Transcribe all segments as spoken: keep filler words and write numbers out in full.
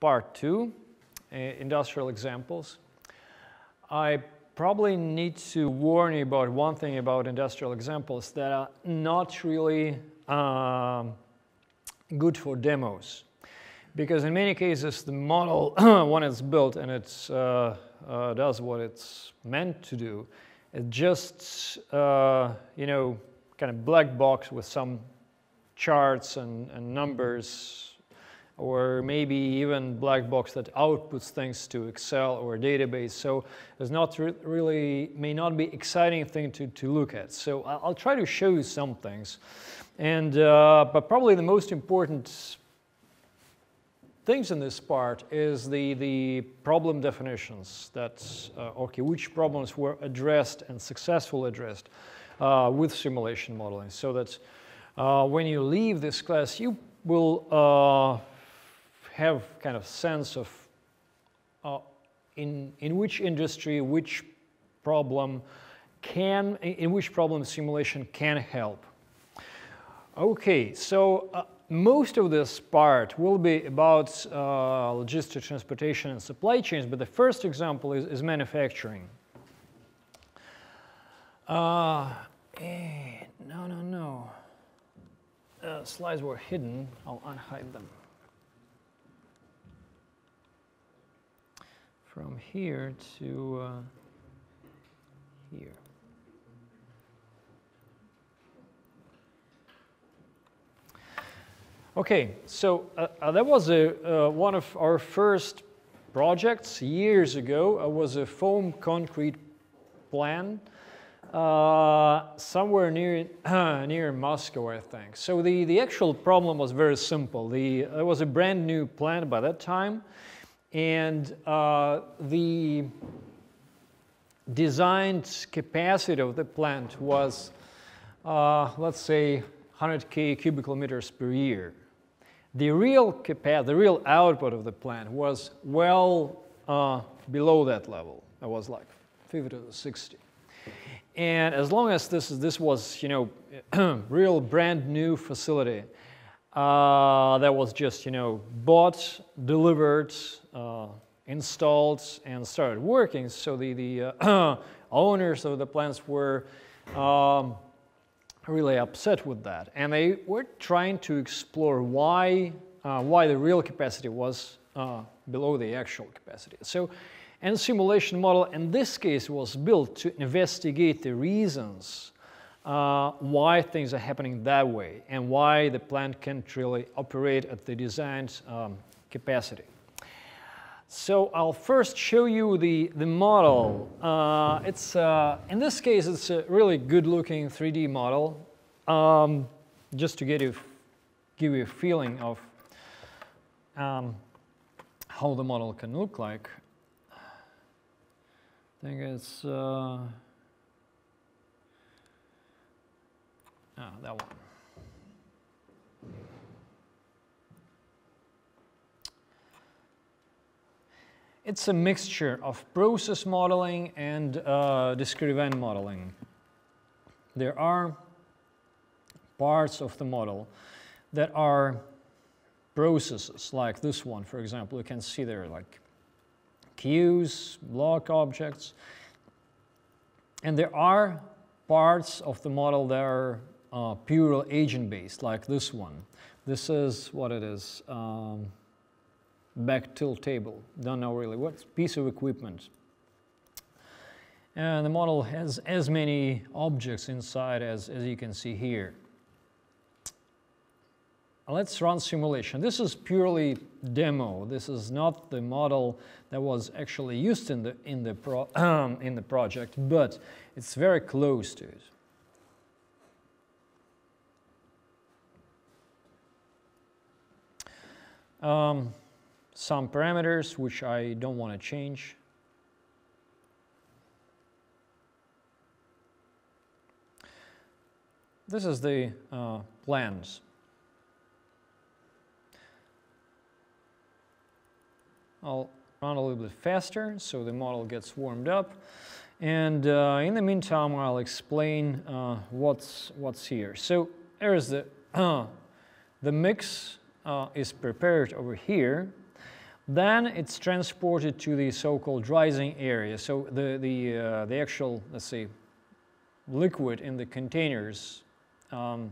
part two, uh, industrial examples. I probably need to warn you about one thing about industrial examples that are not really um, good for demos. Because in many cases, the model, when it's built and it uh, uh, does what it's meant to do, it just, uh, you know, kind of black box with some charts and, and numbers, or maybe even black box that outputs things to Excel or a database. So it's not re really, may not be exciting thing to, to look at. So I'll try to show you some things. And, uh, but probably the most important things in this part is the, the problem definitions. That's, uh, okay, which problems were addressed and successfully addressed uh, with simulation modeling. So that uh, when you leave this class, you will uh, have kind of sense of uh, in, in which industry, which problem can, in which problem simulation can help. Okay, so uh, most of this part will be about uh, logistics, transportation, and supply chains, but the first example is, is manufacturing. Uh, eh, no, no, no. Uh, slides were hidden. I'll unhide them. From here to uh, here. Okay, so uh, uh, that was a, uh, one of our first projects years ago. It was a foam concrete plan uh, somewhere near uh, near Moscow, I think. So the, the actual problem was very simple. The, it was a brand new plan by that time, and uh, the designed capacity of the plant was, uh, let's say, one hundred K cubic meters per year. The real capacity, the real output of the plant was well uh, below that level. It was like fifty to sixty. And as long as this, this was, you know, real brand new facility uh, that was just, you know, bought, delivered, uh, installed, and started working. So the, the uh, owners of the plants were um, really upset with that, and they were trying to explore why uh, why the real capacity was uh, below the actual capacity. So, and simulation model in this case was built to investigate the reasons uh, why things are happening that way and why the plant can't really operate at the designed um, capacity. So I'll first show you the, the model. Uh, it's, uh, in this case, it's a really good-looking three D model, um, just to get you, give you a feeling of um, how the model can look like. I think it's, uh, oh, that one. It's a mixture of process modeling and uh, discrete event modeling. There are parts of the model that are processes, like this one, for example. You can see there are like queues, block objects. And there are parts of the model that are uh, purely agent-based, like this one. This is what it is. Um, back tilt table, don't know really what piece of equipment. And the model has as many objects inside as, as you can see here. Let's run simulation. This is purely demo. This is not the model that was actually used in the, in the, pro, um, in the project, but it's very close to it. Um, some parameters, which I don't want to change. This is the uh, plans. I'll run a little bit faster so the model gets warmed up. And uh, in the meantime, I'll explain uh, what's, what's here. So there is the, uh, the mix uh, is prepared over here. Then it's transported to the so-called rising area. So the, the, uh, the actual, let's say, liquid in the containers um,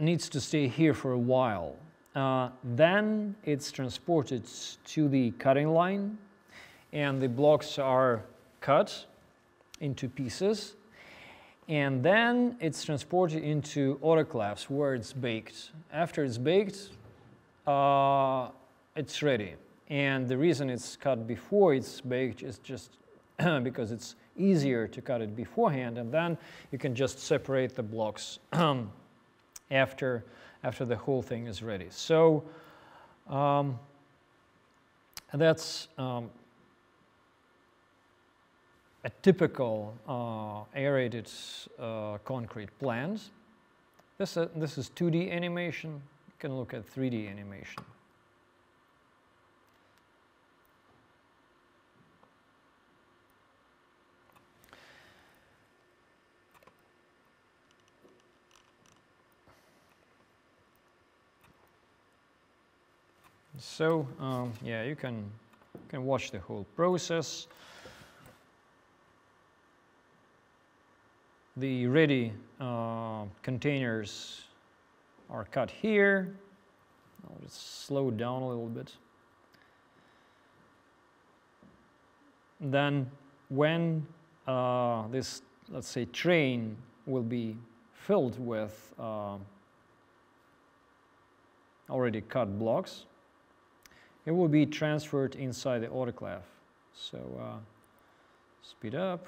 needs to stay here for a while. Uh, then it's transported to the cutting line, and the blocks are cut into pieces, and then it's transported into autoclaves where it's baked. After it's baked, uh, it's ready. And the reason it's cut before it's baked is just because it's easier to cut it beforehand, and then you can just separate the blocks after after the whole thing is ready. So um, that's um, a typical uh, aerated uh, concrete plant. This, uh, this is two D animation. You can look at three D animation. So um, yeah, you can, you can watch the whole process. The ready uh, containers are cut here. I'll just slow it down a little bit. And then when uh, this, let's say, train will be filled with uh, already cut blocks, it will be transferred inside the autoclave. So uh, speed up.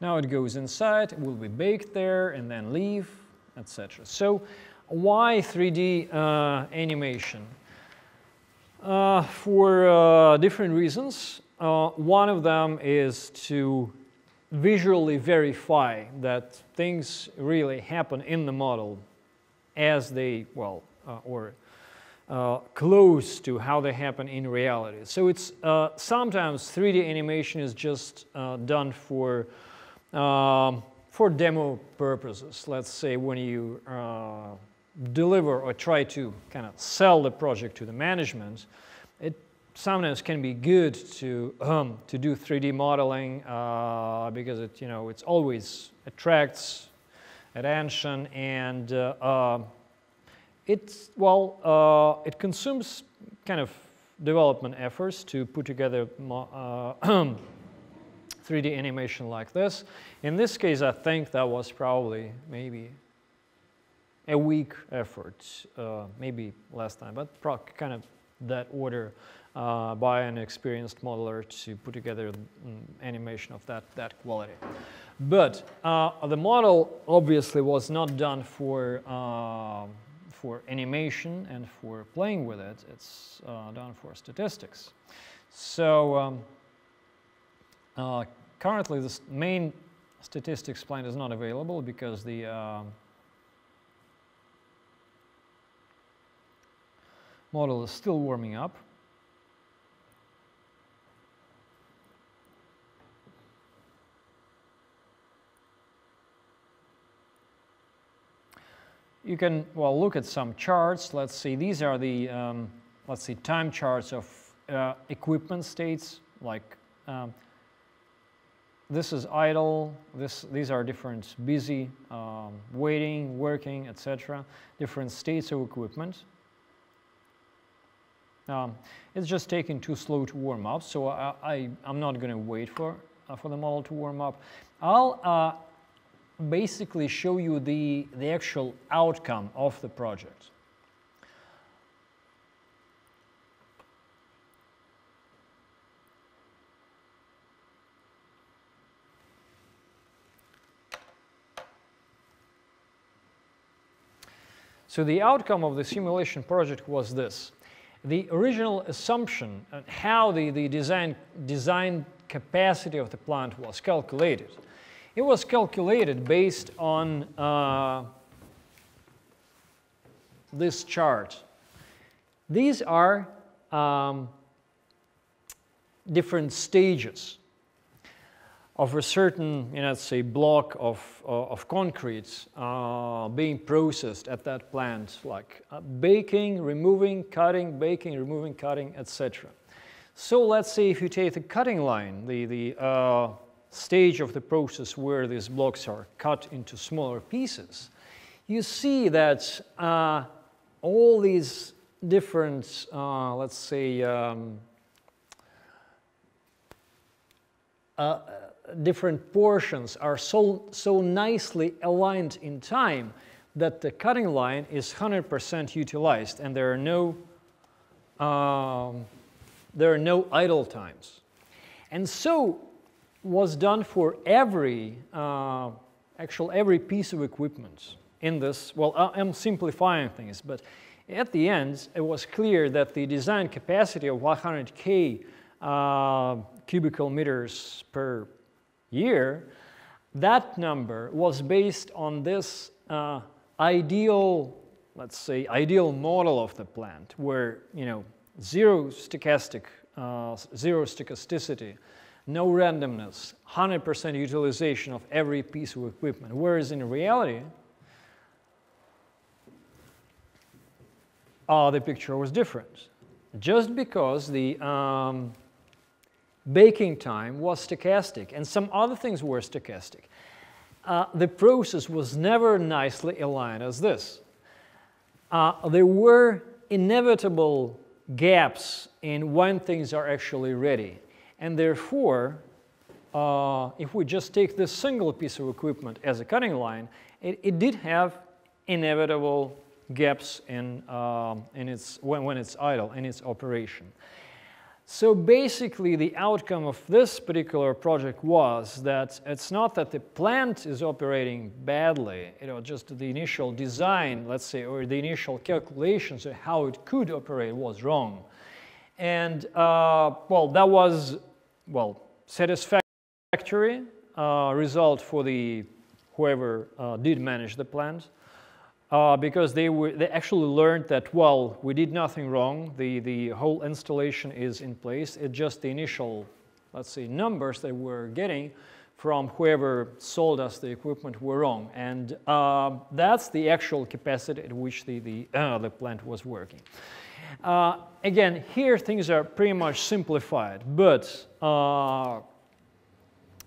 Now it goes inside, it will be baked there, and then leave, et cetera. So why three D uh, animation? Uh, for uh, different reasons. Uh, one of them is to visually verify that things really happen in the model as they, well, uh, or uh, close to how they happen in reality. So it's uh, sometimes three D animation is just uh, done for Um, for demo purposes. Let's say when you uh, deliver or try to kind of sell the project to the management, it sometimes can be good to um, to do three D modeling uh, because it you know it's always attracts attention, and uh, uh, it's well uh, it consumes kind of development efforts to put together Uh, three D animation like this. In this case, I think that was probably maybe a week effort, uh, maybe last time, but kind of that order uh, by an experienced modeler to put together um, animation of that, that quality. But uh, the model obviously was not done for, uh, for animation and for playing with it. It's uh, done for statistics. So, um, Uh, currently, the main statistics plant is not available because the uh, model is still warming up. You can, well, look at some charts. Let's see, these are the, um, let's see, time charts of uh, equipment states, like um, this is idle, this, these are different busy, um, waiting, working, et cetera. Different states of equipment. Um, it's just taking too slow to warm up, so I, I, I'm not going to wait for, uh, for the model to warm up. I'll uh, basically show you the, the actual outcome of the project. So the outcome of the simulation project was this. The original assumption and how the, the design, design capacity of the plant was calculated. It was calculated based on uh, this chart. These are um, different stages of a certain, you know, let's say, block of, uh, of concrete uh, being processed at that plant, like uh, baking, removing, cutting, baking, removing, cutting, et cetera. So let's say if you take the cutting line, the, the uh, stage of the process where these blocks are cut into smaller pieces, you see that uh, all these different, uh, let's say, um, uh, different portions are so, so nicely aligned in time that the cutting line is one hundred percent utilized, and there are no um, there are no idle times. And so was done for every uh, actual every piece of equipment in this. Well, I'm simplifying things, but at the end, it was clear that the design capacity of one hundred K uh, cubical meters per year, that number was based on this uh, ideal, let's say, ideal model of the plant, where, you know, zero stochastic, uh, zero stochasticity, no randomness, one hundred percent utilization of every piece of equipment. Whereas in reality, Uh, the picture was different, just because the um, baking time was stochastic and some other things were stochastic. Uh, the process was never nicely aligned as this. Uh, there were inevitable gaps in when things are actually ready, and therefore, uh, if we just take this single piece of equipment as a cutting line, it, it did have inevitable gaps in, um, in its, when, when it's idle, in its operation. So basically the outcome of this particular project was that it's not that the plant is operating badly, you know, just the initial design, let's say, or the initial calculations of how it could operate was wrong. And uh, well, that was, well, satisfactory uh, result for the, whoever uh, did manage the plant. Uh, because they, were, they actually learned that, well, we did nothing wrong, the, the whole installation is in place, it's just the initial, let's say, numbers that we're getting from whoever sold us the equipment were wrong. And uh, that's the actual capacity at which the, the, uh, the plant was working. Uh, again, here things are pretty much simplified, but uh,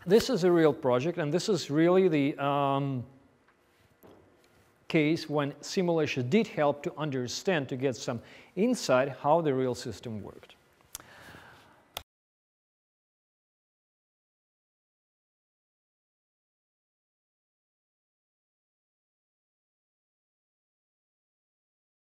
this is a real project, and this is really the um, case when simulation did help to understand, to get some insight how the real system worked.